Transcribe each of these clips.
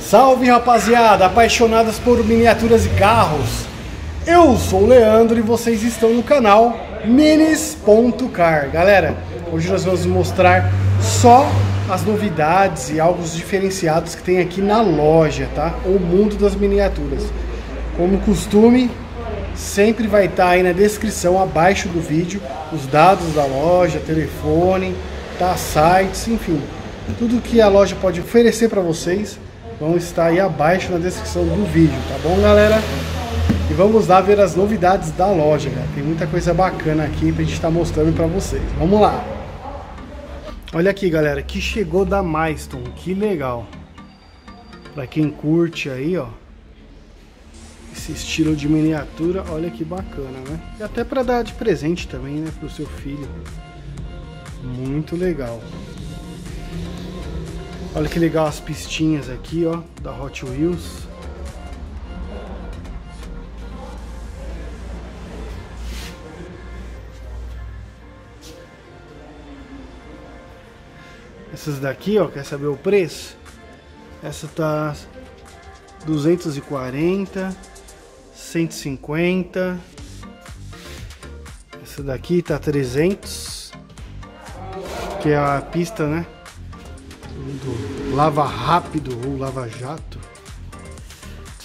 Salve, rapaziada, apaixonadas por miniaturas e carros. Eu sou o Leandro e vocês estão no canal Minis.car. Galera, hoje nós vamos mostrar só as novidades e algo diferenciados que tem aqui na loja, tá? O mundo das miniaturas. Como costume, sempre vai estar aí na descrição abaixo do vídeo os dados da loja, telefone, tá, sites, enfim, tudo que a loja pode oferecer para vocês. Vão estar aí abaixo na descrição do vídeo, tá bom, galera? E vamos lá ver as novidades da loja, cara. Tem muita coisa bacana aqui pra gente estar mostrando pra vocês. Vamos lá! Olha aqui, galera, que chegou da Maiston. Que legal! Pra quem curte aí, ó, esse estilo de miniatura, olha que bacana, né? E até pra dar de presente também, né, pro seu filho. Muito legal! Olha que legal as pistinhas aqui, ó, da Hot Wheels. Essas daqui, ó, quer saber o preço? Essa tá 240, 150. Essa daqui tá 300, que é a pista, né? Do Lava Rápido ou Lava Jato.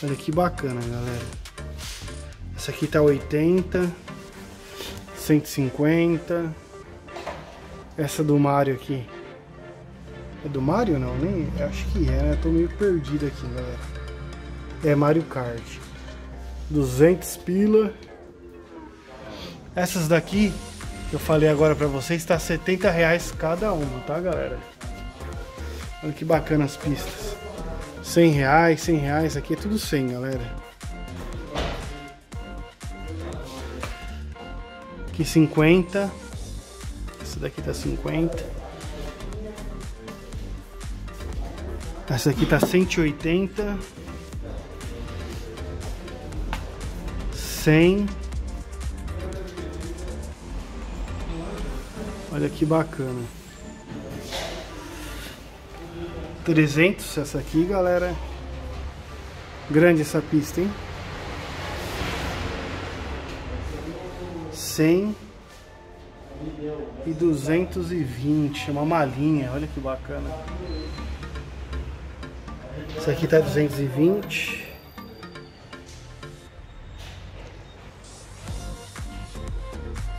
Olha que bacana, galera. Essa aqui tá 80, 150. Essa do Mario aqui. É do Mario? Não, nem. Acho que é, né? Tô meio perdido aqui, galera. É Mario Kart. 200 pila. Essas daqui que eu falei agora pra vocês tá R$70 cada uma, tá, galera? Olha que bacana as pistas. R$100, R$100, aqui é tudo 100, galera. Aqui 50. Essa daqui tá 50. Essa aqui tá 180. 100. Olha que bacana. 300, essa aqui, galera. Grande essa pista, hein? 100 e 220, uma malinha, olha que bacana. Essa aqui tá 220.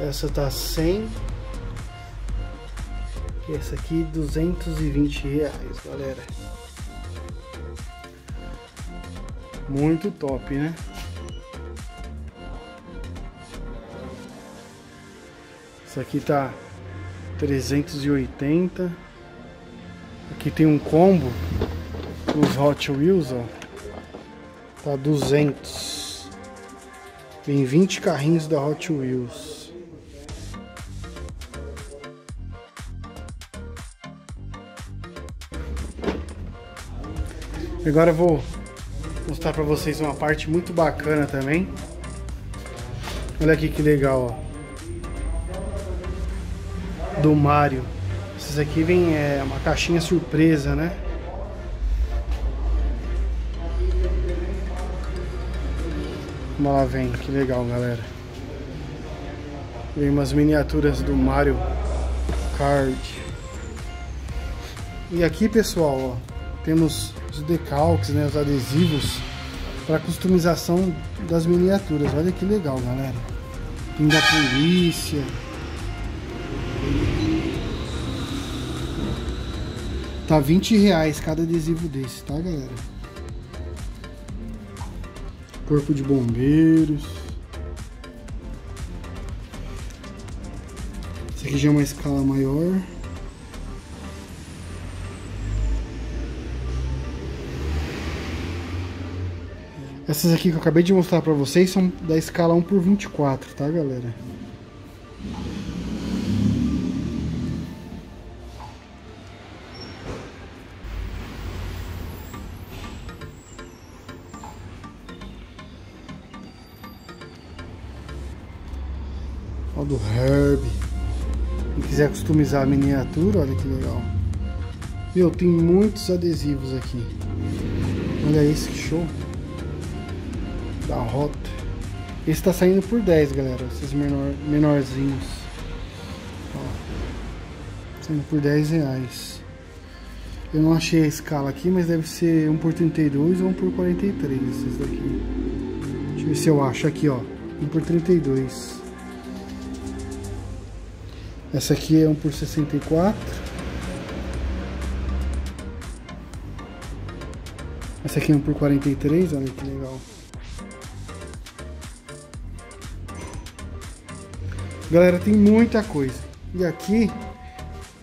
Essa tá 100. Essa aqui, R$220, galera. Muito top, né? Essa aqui tá 380. Aqui tem um combo dos Hot Wheels, ó. Tá 200. Tem 20 carrinhos da Hot Wheels. Agora eu vou mostrar pra vocês uma parte muito bacana também. Olha aqui que legal, ó. Do Mario. Esses aqui vem uma caixinha surpresa, né? Como ela vem, que legal, galera. Vem umas miniaturas do Mario Kart. E aqui, pessoal, ó, temos os decalques, né, os adesivos para customização das miniaturas. Olha que legal, galera. Tem da polícia. Tá R$20 cada adesivo desse, tá, galera? Corpo de bombeiros. Essa aqui já é uma escala maior. Essas aqui que eu acabei de mostrar pra vocês são da escala 1/24, tá, galera? Ó, do Herb. Quem quiser customizar a miniatura, olha que legal. Meu, tem muitos adesivos aqui. Olha esse, que show. Da Rot. Esse tá saindo por 10, galera. Esses menorzinhos. Ó. Saindo por 10 reais. Eu não achei a escala aqui, mas deve ser 1x32 ou 1x43. Esses daqui. Deixa eu ver se eu acho aqui, ó. 1x32. Essa aqui é 1x64. Essa aqui é 1x43, olha que legal. Galera, tem muita coisa. E aqui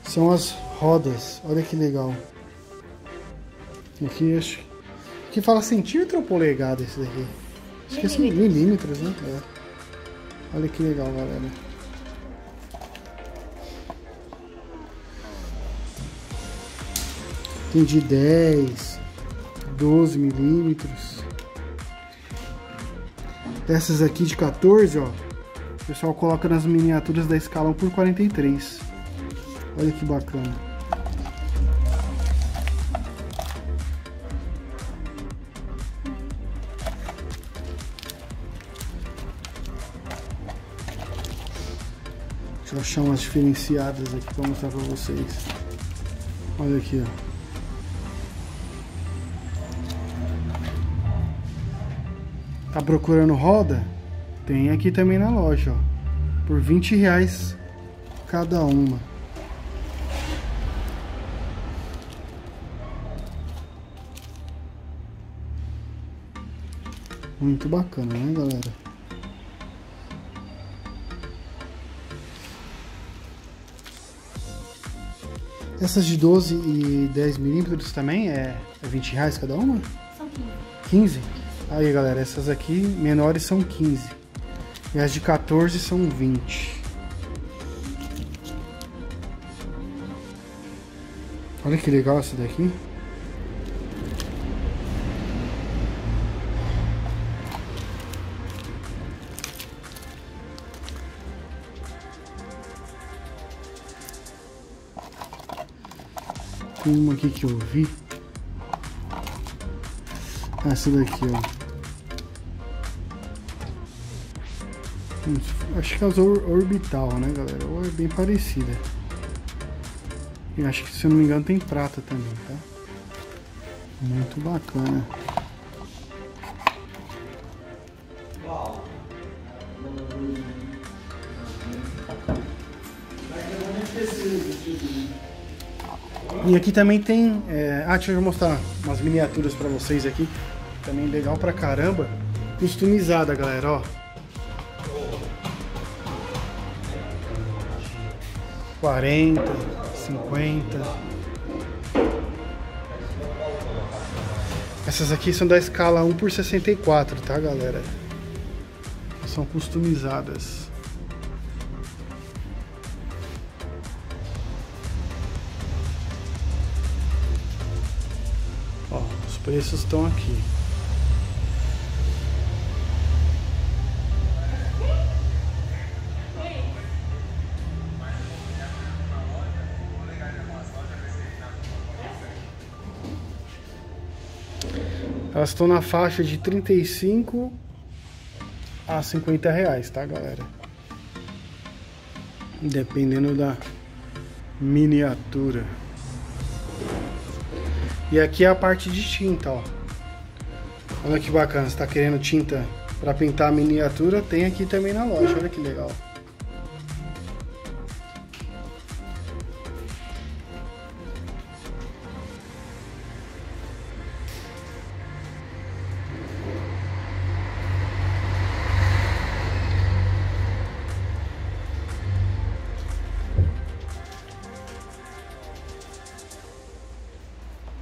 são as rodas, olha que legal. Aqui acho que fala centímetro ou polegada esse daqui? Acho que é milímetros, né? É. Olha que legal, galera. Tem de 10, 12 milímetros. Essas aqui de 14, ó. O pessoal coloca nas miniaturas da escala 1x43. Olha que bacana. Deixa eu achar umas diferenciadas aqui pra mostrar pra vocês. Olha aqui, ó. Tá procurando roda? Tem aqui também na loja, ó. Por 20 reais cada uma. Muito bacana, né, galera? Essas de 12 e 10 milímetros também é 20 reais cada uma? São 15. 15? Aí galera, essas aqui menores são 15 e as de 14 são 20. Olha que legal essa daqui. Tem uma aqui que eu vi. Essa daqui, ó. Acho que é as Orbital, né, galera? Ou é bem parecida. E acho que, se eu não me engano, tem prata também, tá? Muito bacana. E aqui também tem... deixa eu mostrar umas miniaturas pra vocês aqui. Também legal pra caramba. Customizada, galera, ó. R$40, R$50. Essas aqui são da escala 1x64, tá, galera? São customizadas. Ó, os preços estão aqui. Elas estão na faixa de 35 a 50 reais, tá, galera? Dependendo da miniatura. E aqui é a parte de tinta, ó. Olha que bacana, você tá querendo tinta pra pintar a miniatura, tem aqui também na loja, olha que legal.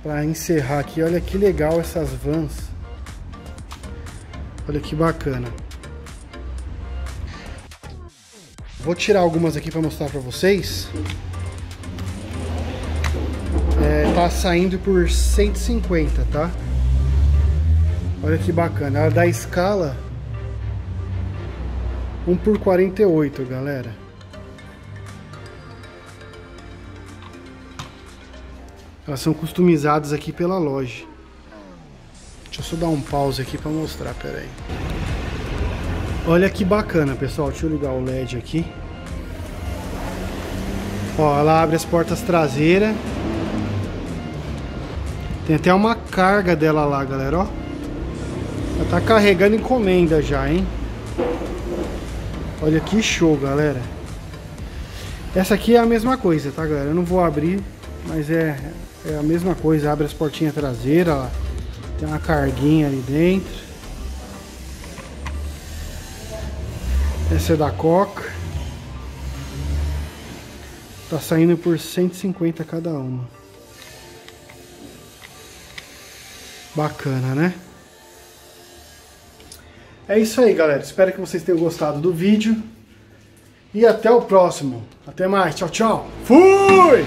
Para encerrar aqui, olha que legal essas vans. Olha que bacana. Vou tirar algumas aqui para mostrar para vocês. Tá saindo por 150, tá? Olha que bacana. Ela dá escala 1x48, galera. Elas são customizadas aqui pela loja. Deixa eu só dar um pause aqui para mostrar, peraí. Olha que bacana, pessoal. Deixa eu ligar o LED aqui. Ó, ela abre as portas traseiras. Tem até uma carga dela lá, galera, ó. Ela tá carregando encomenda já, hein? Olha que show, galera. Essa aqui é a mesma coisa, tá, galera? Eu não vou abrir, mas é a mesma coisa. Abre as portinhas traseiras, ó. Tem uma carguinha ali dentro. Essa é da Coca. Tá saindo por 150 cada uma. Bacana, né? É isso aí, galera. Espero que vocês tenham gostado do vídeo. E até o próximo. Até mais. Tchau, tchau. Fui!